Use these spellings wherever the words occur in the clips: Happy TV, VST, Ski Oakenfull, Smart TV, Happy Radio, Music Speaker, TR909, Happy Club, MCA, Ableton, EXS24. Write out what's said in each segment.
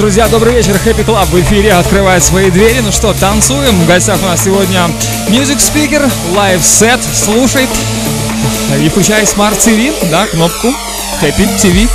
друзья, добрый вечер. Happy Club в эфире открывает свои двери. Ну что, танцуем. В гостях у нас сегодня Music Speaker, Live Set. Слушай и включай Smart TV, да, кнопку Happy TV.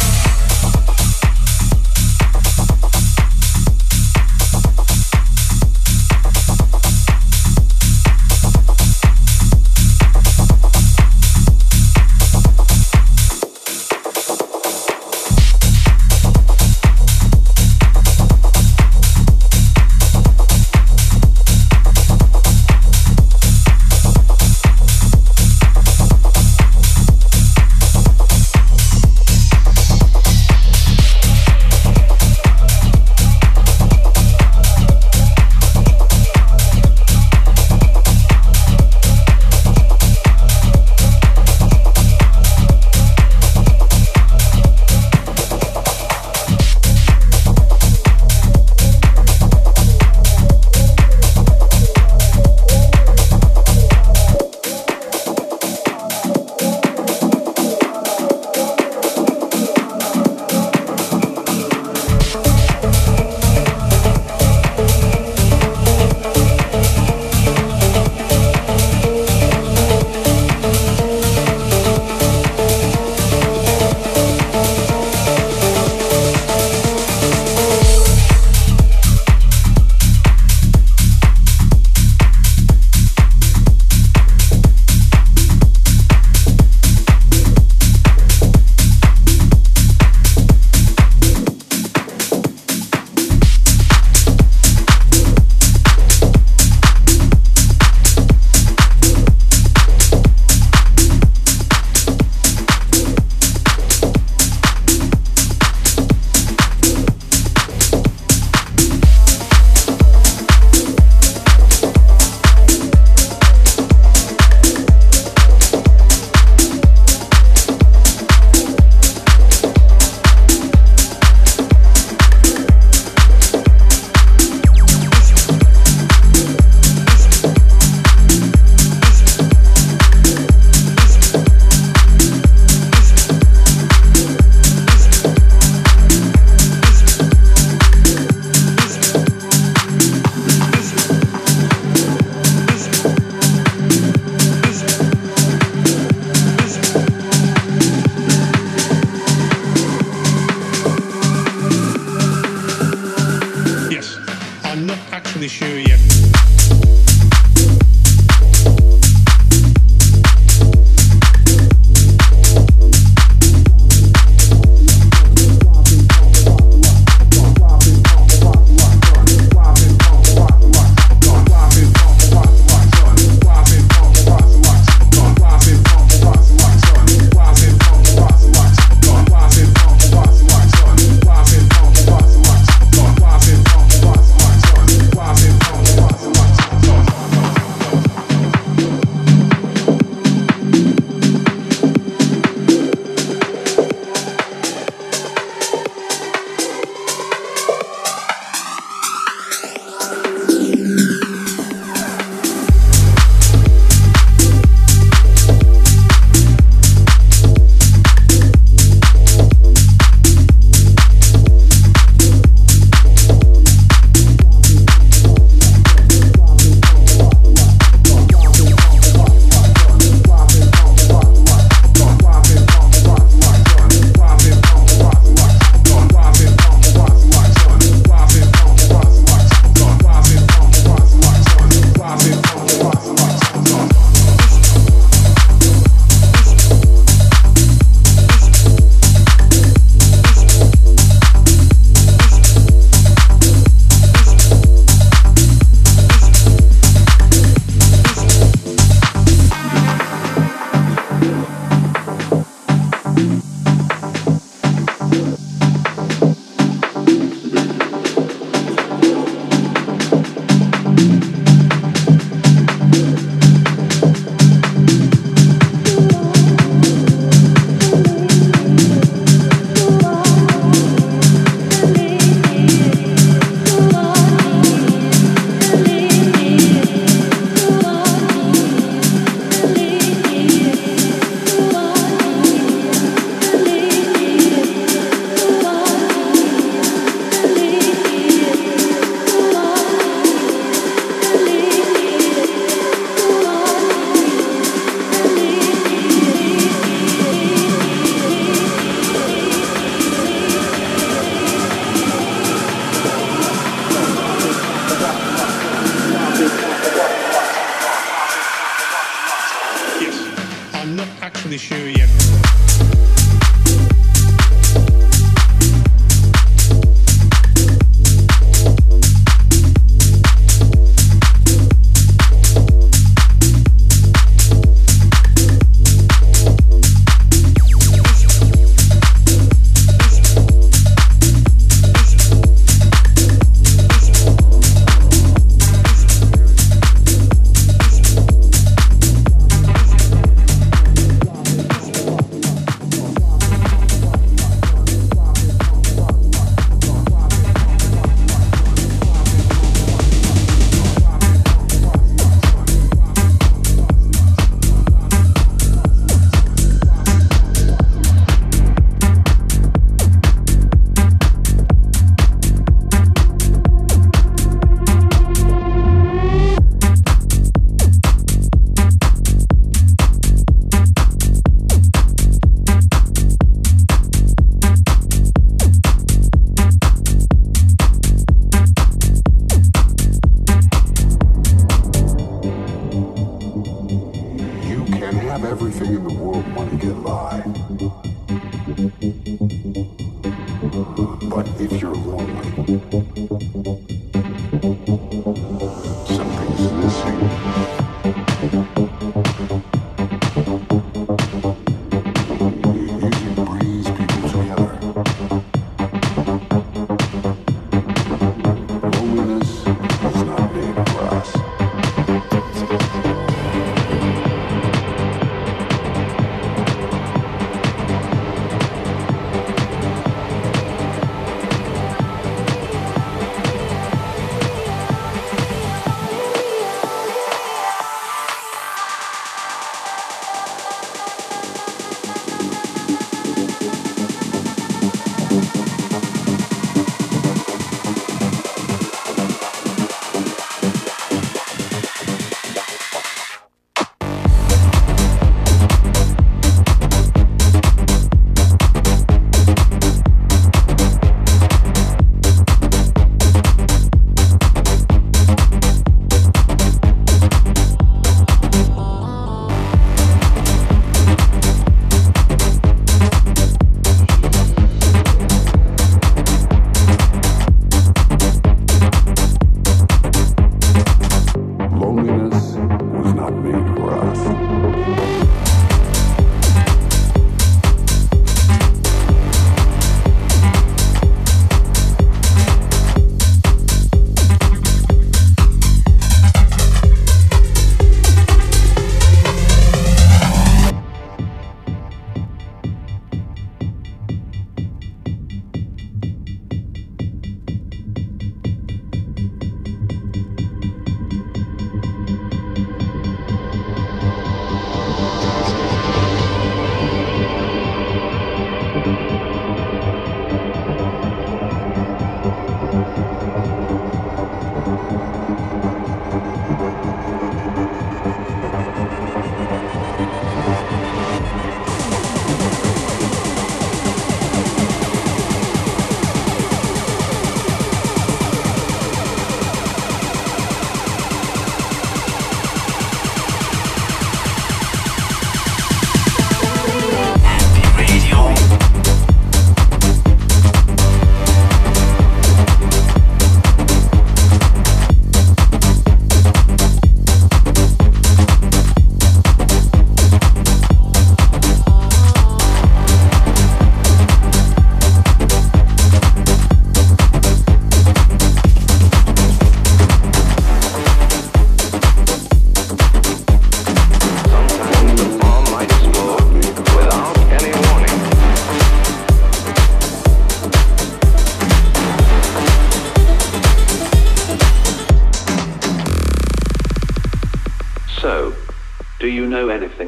следующую лекцию.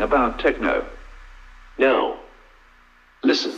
About techno? No. Listen.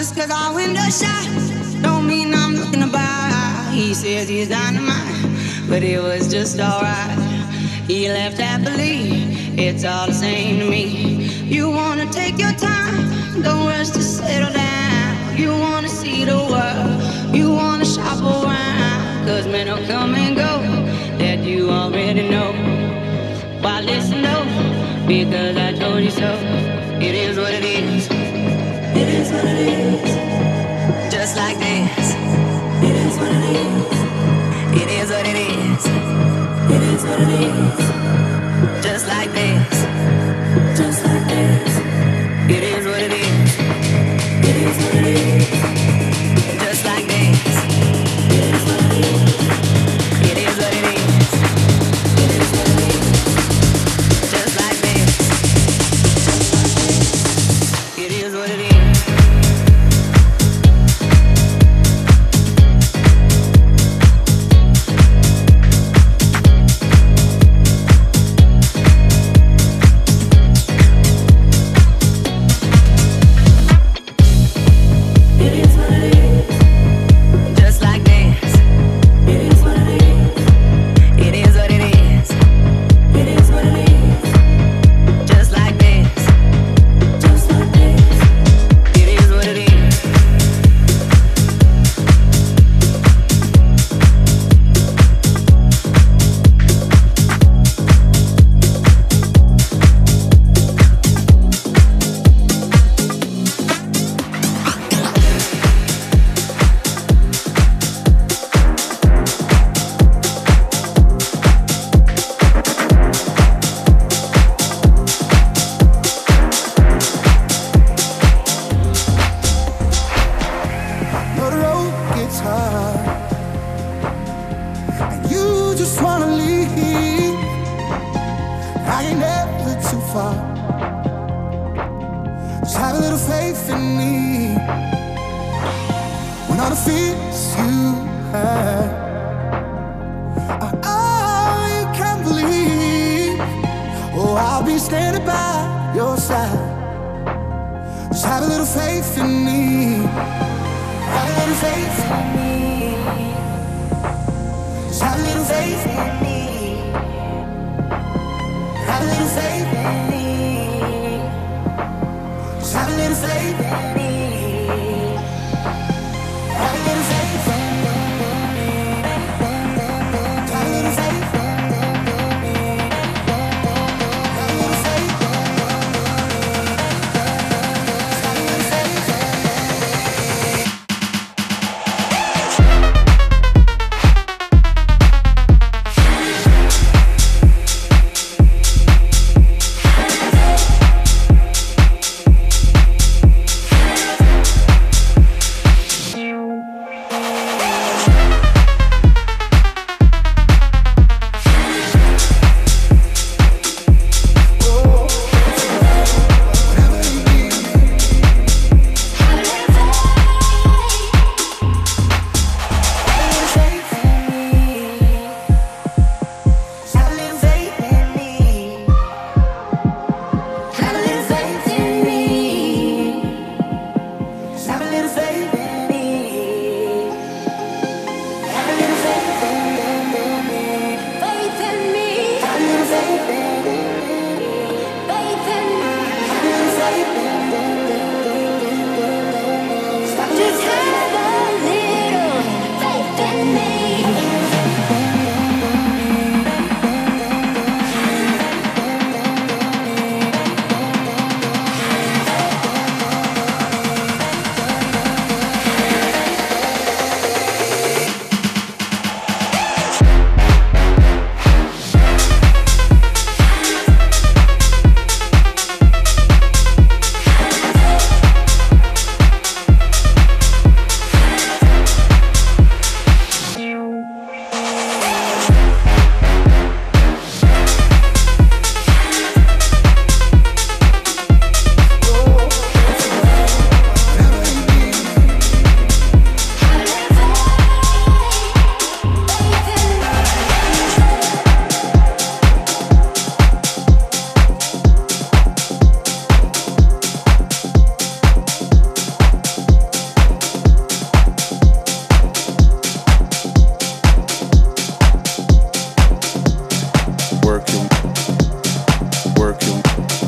Just cause I window shot don't mean I'm looking to buy. He says he's dynamite, but it was just alright. He left happily, it's all the same to me. You wanna take your time, don't rush to settle down. You wanna see the world, you wanna shop around. Cause men will come and go, that you already know. Why listen though, because I told you so. It is what it is. It is what it is. Just like this. It is what it is. It is what it is. It is what it is. Just like this. Just like this. It is what it is. It is what it is. Just like this. It is what it is. It is what it is. It is what it is. Just like this. Just like this. It is what it is. Let me see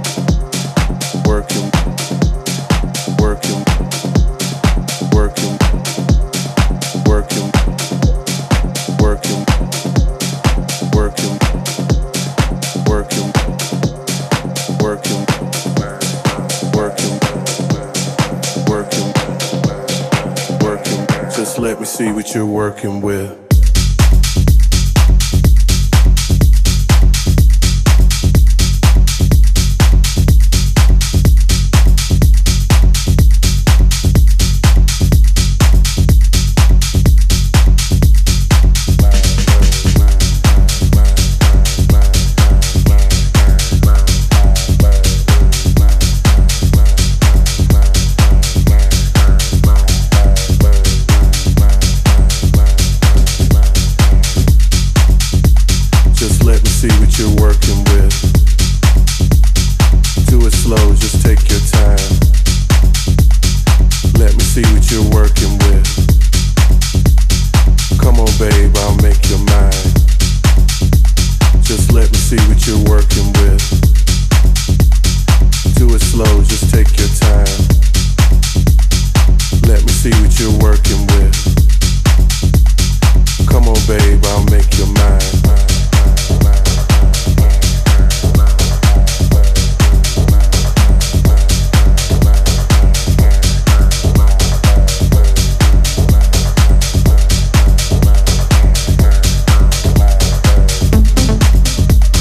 what you're working with. Just let me see what you're working with.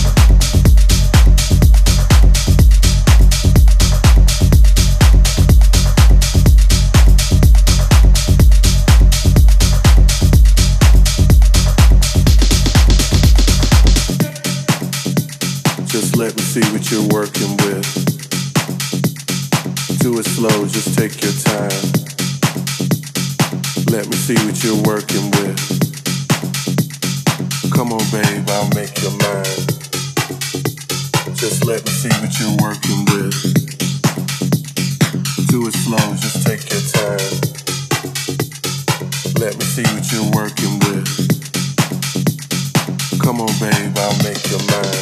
Just let me see what you're working with. Do it slow, just take your time. Let me see what you're working with. Come on, babe, I'll make your mind. Just let me see what you're working with. Do it slow, just take your time. Let me see what you're working with. Come on, babe, I'll make your mind.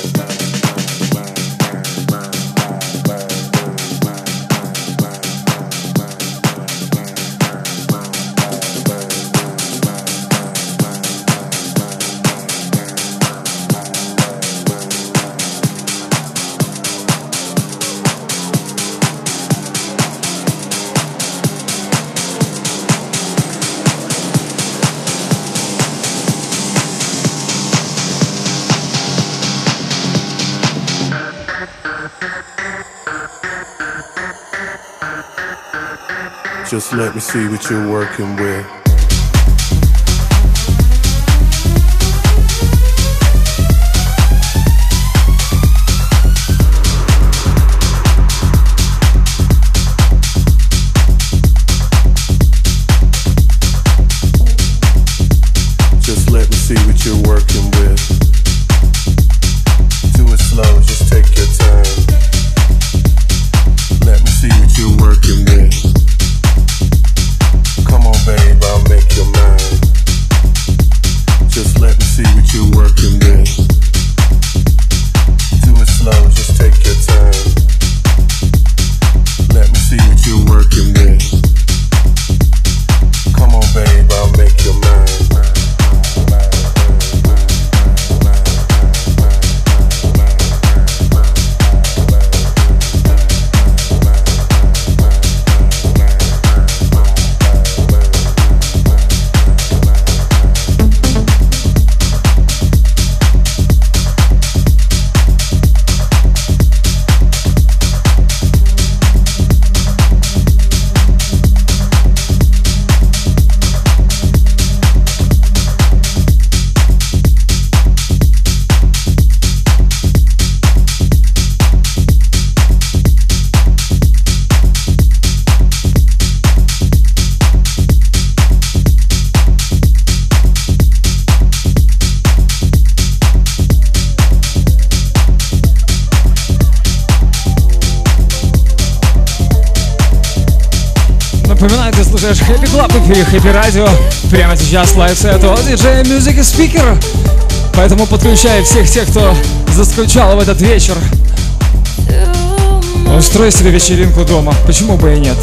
ты слушаешь Happy Club в эфире Happy Radio. Прямо сейчас лайв-сет от диджея Music Speaker. Поэтому подключай всех тех, кто заскучал в этот вечер. Устрой себе вечеринку дома, почему бы и нет?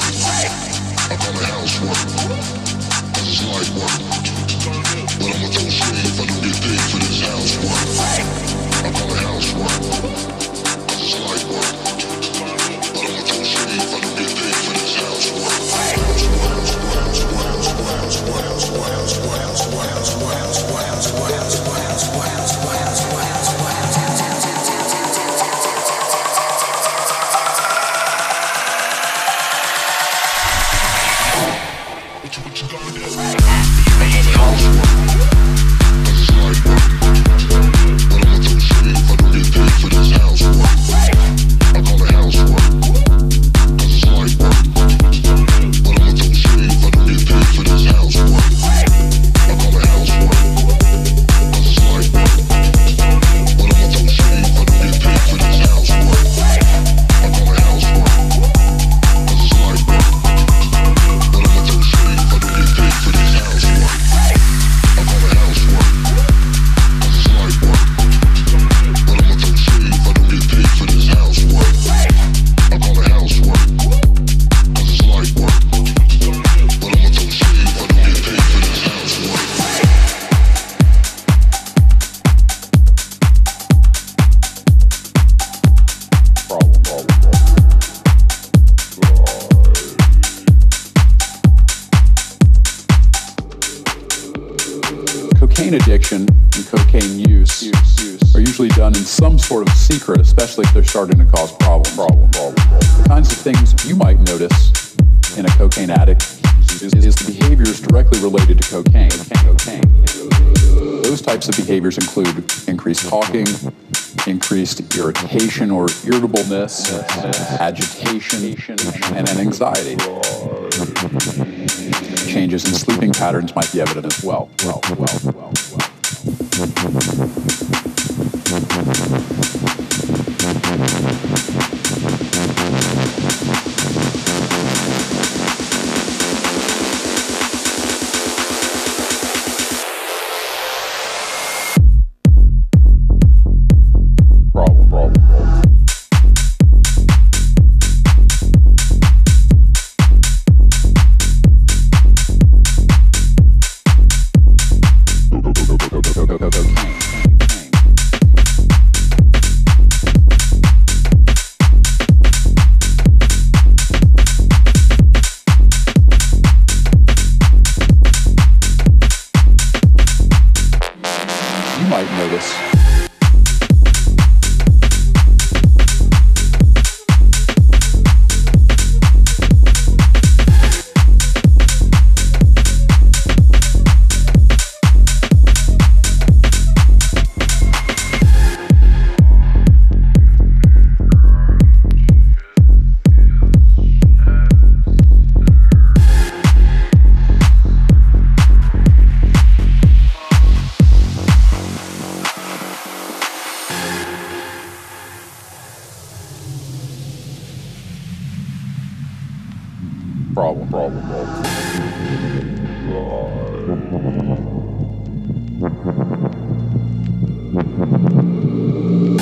I call it housework, cause it's life work. But I'ma throw shade if I don't get paid for this housework. I call it housework, cause it's life work. But I'ma throw shade if I don't get paid for this housework. If they're starting to cause problems. The kinds of things you might notice in a cocaine addict is the behaviors directly related to cocaine. Those types of behaviors include increased talking, increased irritation or irritableness, agitation, and anxiety. Changes in sleeping patterns might be evident as well.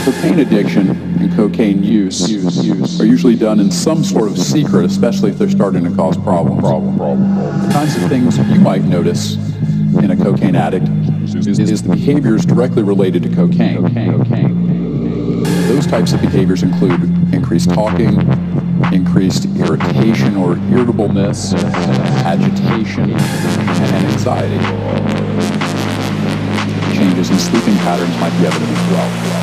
Cocaine addiction and cocaine use are usually done in some sort of secret, especially if they're starting to cause problems. The kinds of things you might notice in a cocaine addict is the behaviors directly related to cocaine. Those types of behaviors include increased talking, increased irritation or irritableness, agitation, and anxiety. Changes in sleeping patterns might be evident as well.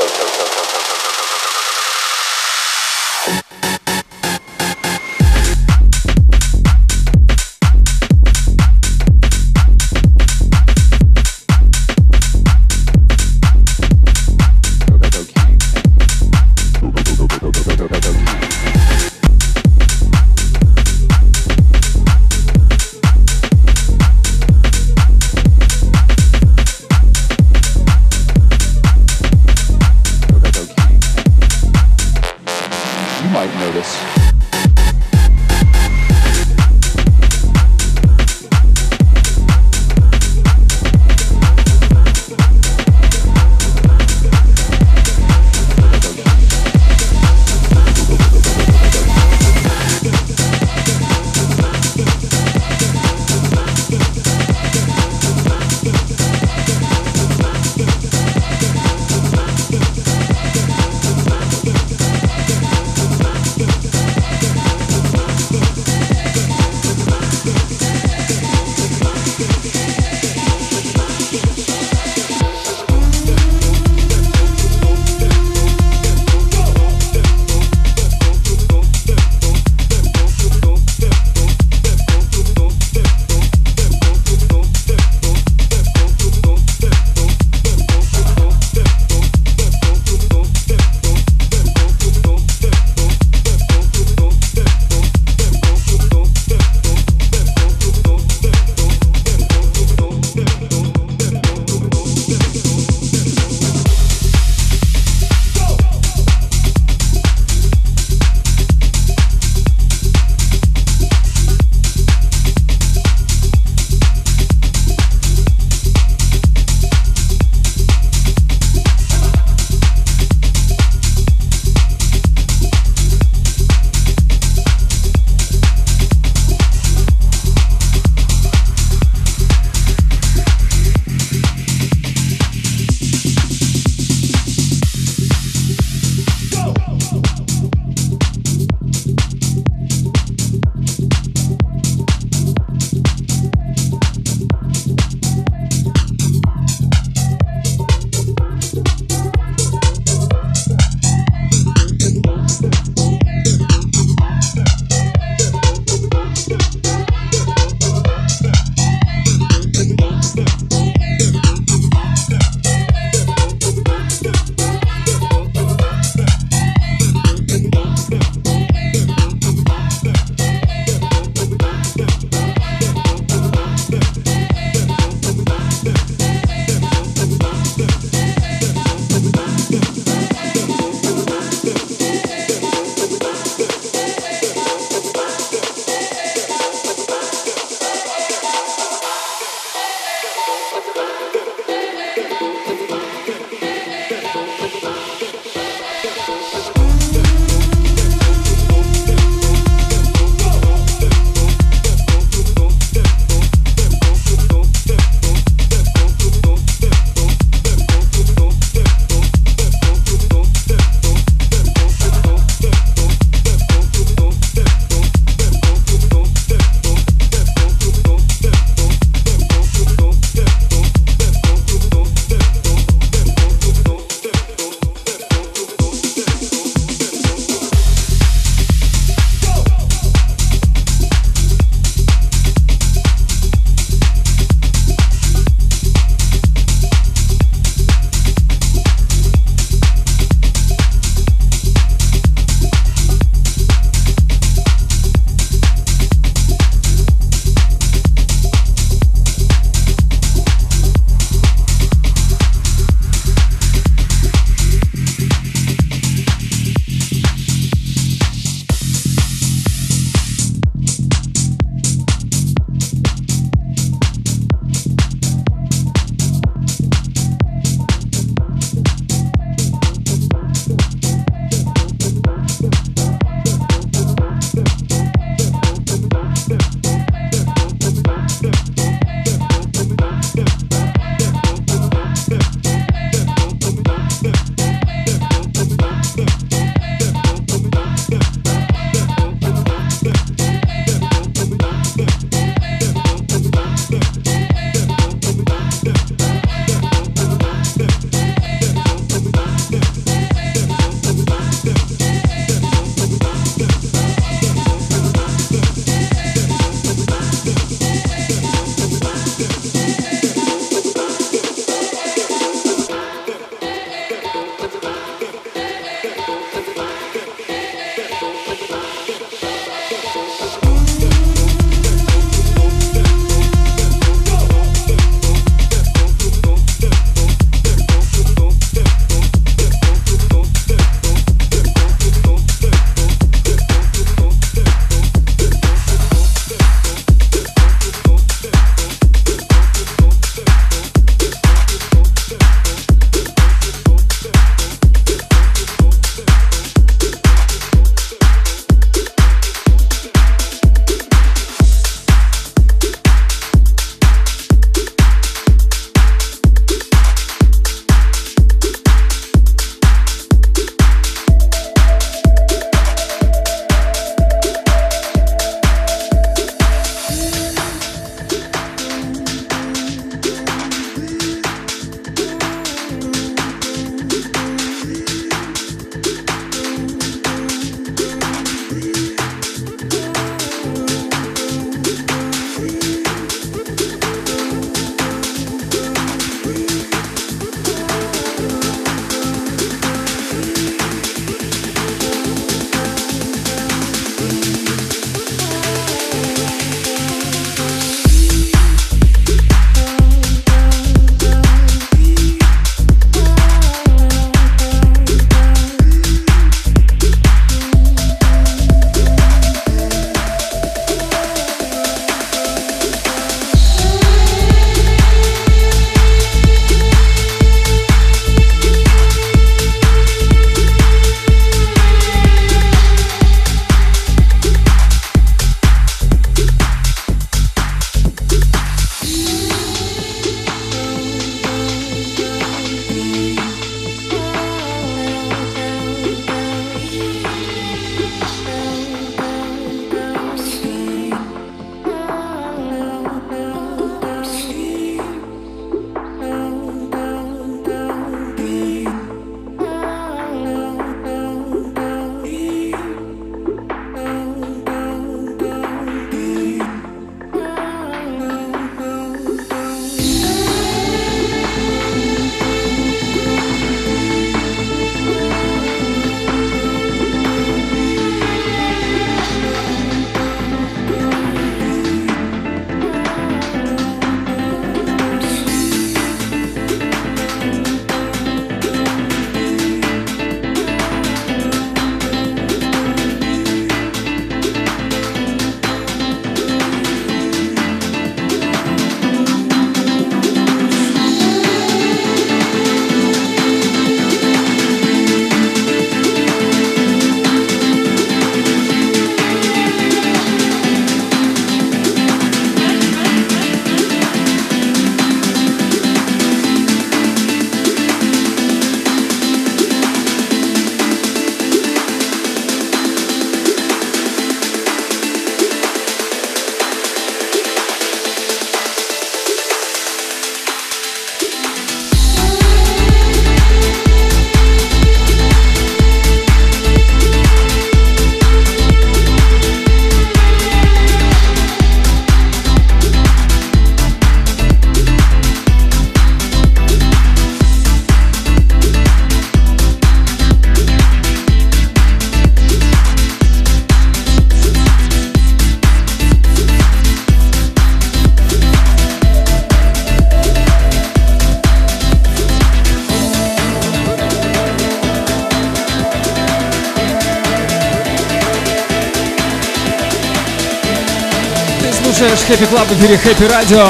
слушаешь Happy Club в эфире Happy Radio.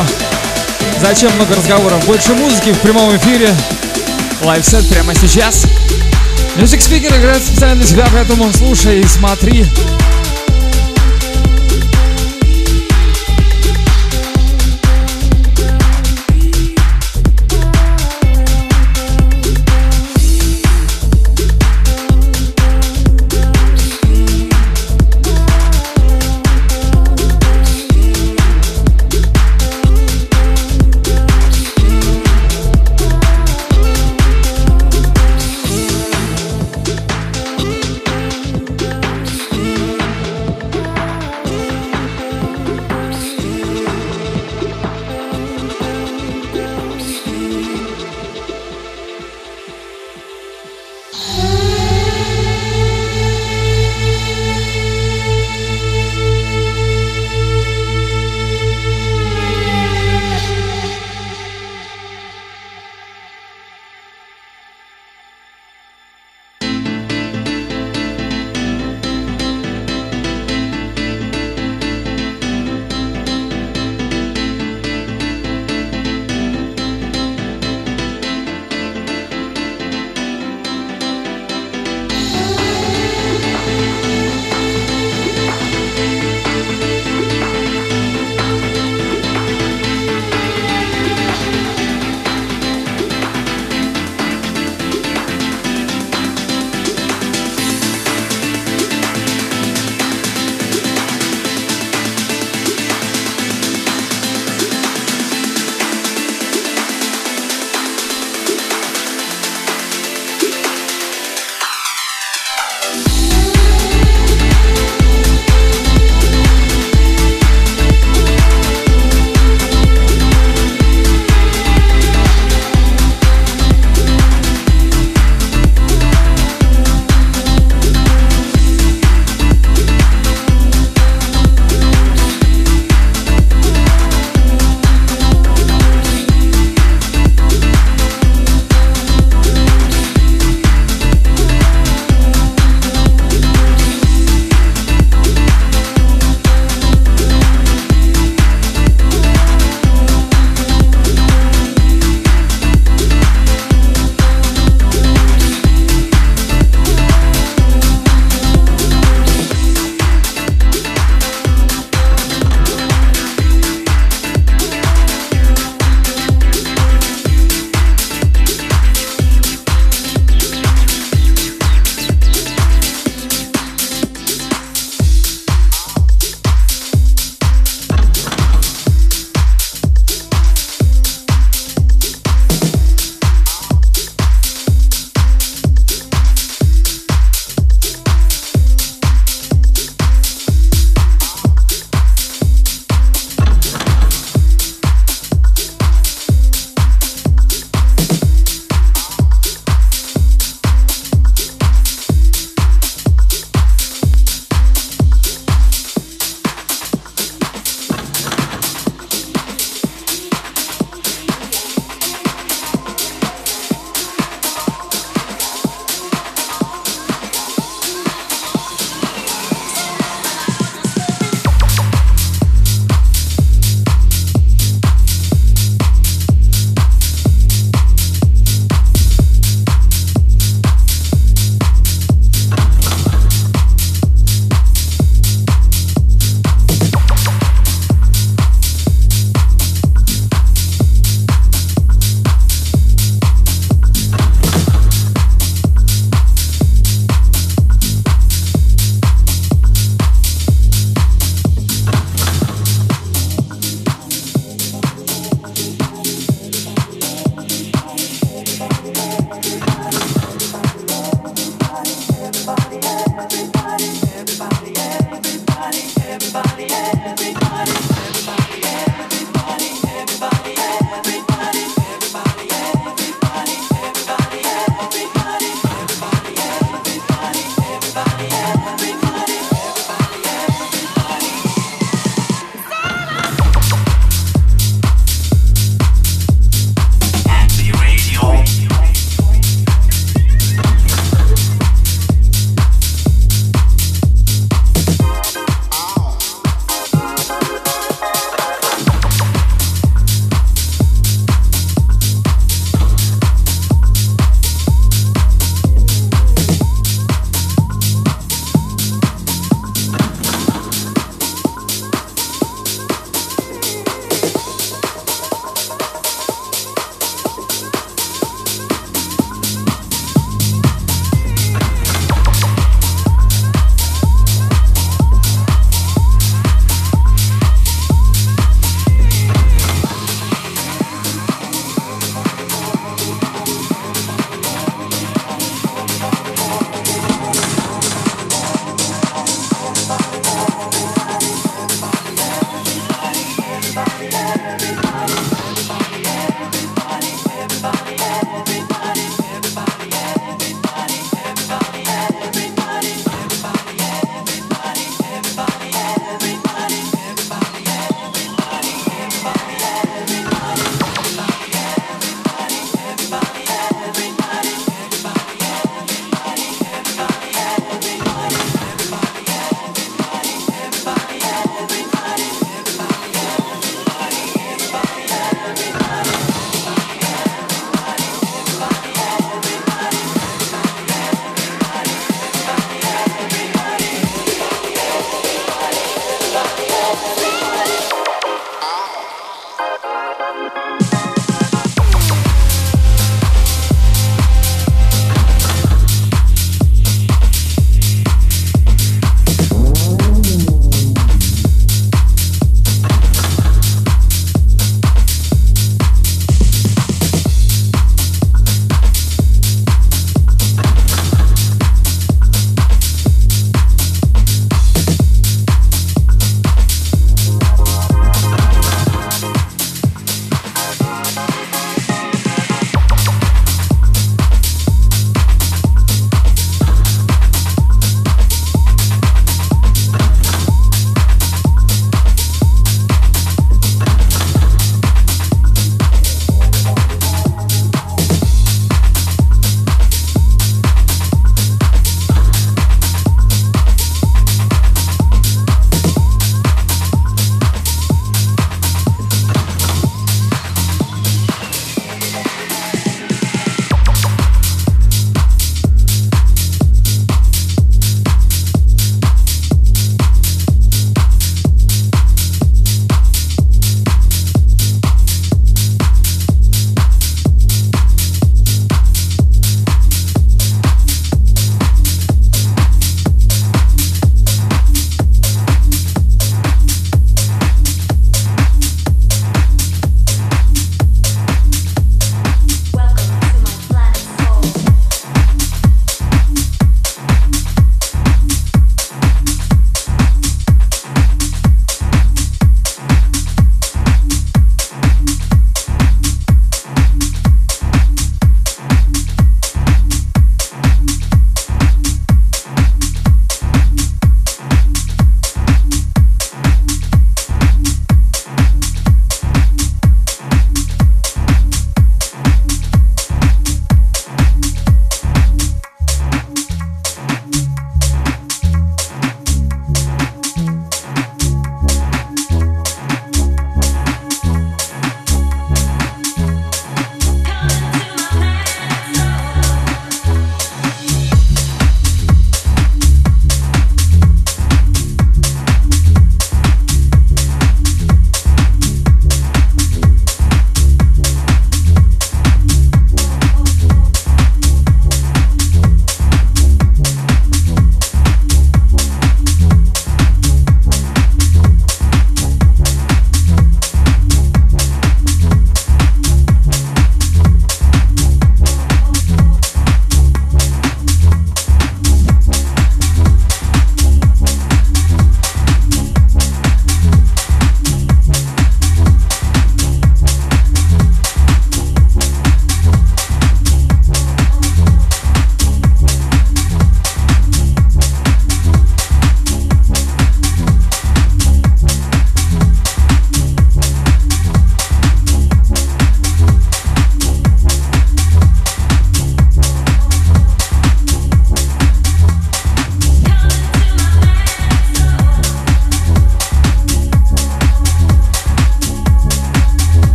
Зачем много разговоров? Больше музыки в прямом эфире. Лайфсет прямо сейчас. Music Speaker играет специально для тебя, поэтому слушай и смотри.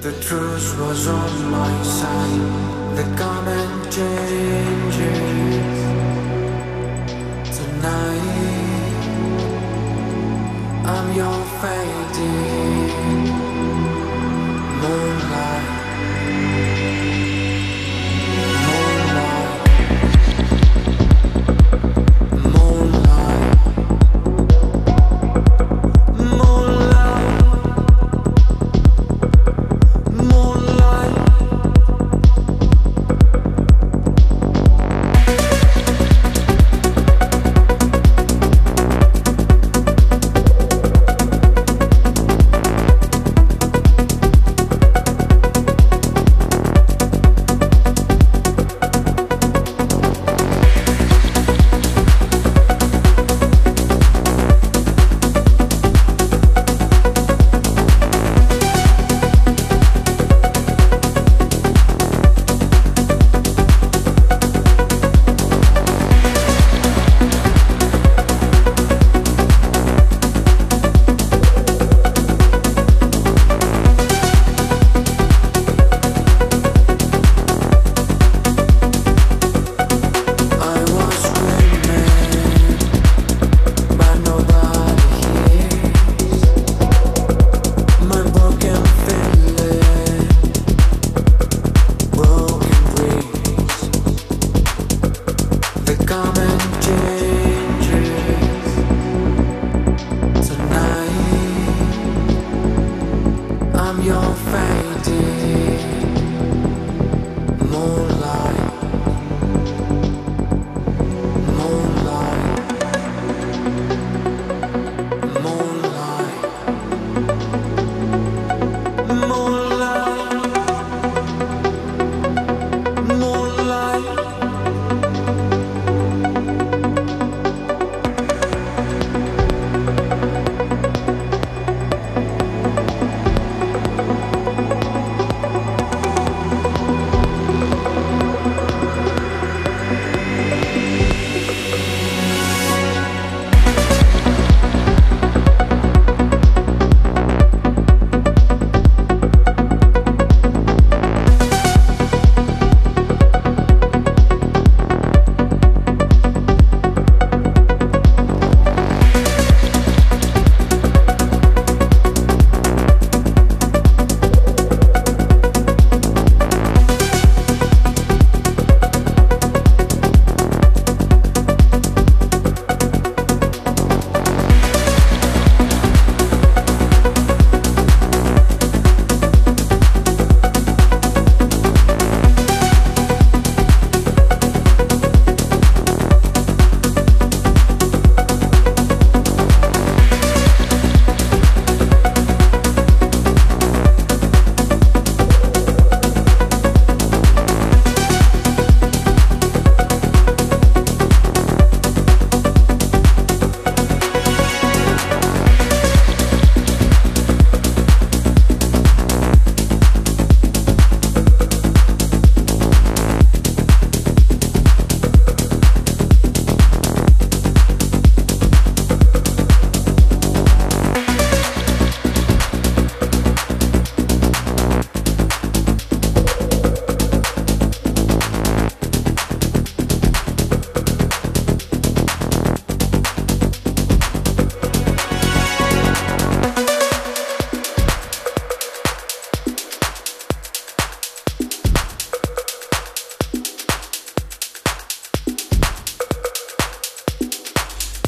The truth was on my side, the current changes. Tonight, I'm your fading moonlight.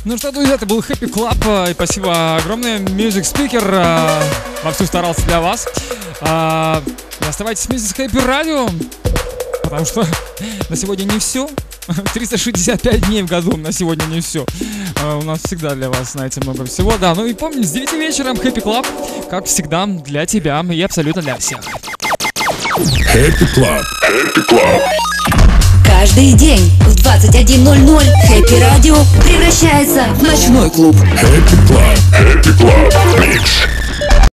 Ну что, друзья, это был Happy Club, и спасибо огромное. Music Speaker вовсю старался для вас. Оставайтесь вместе с Happy Radio, потому что на сегодня не все. 365 дней в году на сегодня не все. У нас всегда для вас, знаете, много всего. Да, ну и помните, с 9 вечера Happy Club, как всегда, для тебя и абсолютно для всех. Happy Club. Happy Club. Каждый день в 21:00 Happy Radio превращается в ночной клуб. Happy Club. Happy Club. Mix.